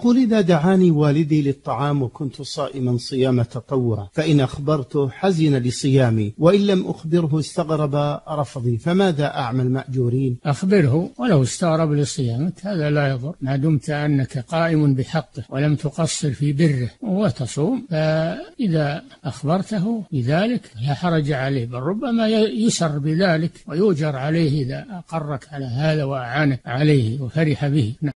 يقول إذا دعاني والدي للطعام وكنت صائما صيام تطوع، فإن أخبرته حزن لصيامي، وإن لم أخبره استغرب رفضي، فماذا أعمل مأجورين؟ أخبره ولو استغرب لصيامك، هذا لا يضر ما دمت أنك قائم بحقه ولم تقصر في بره وتصوم، فإذا أخبرته بذلك لا حرج عليه، بل ربما يسر بذلك ويؤجر عليه إذا أقرك على هذا وأعانك عليه وفرح به.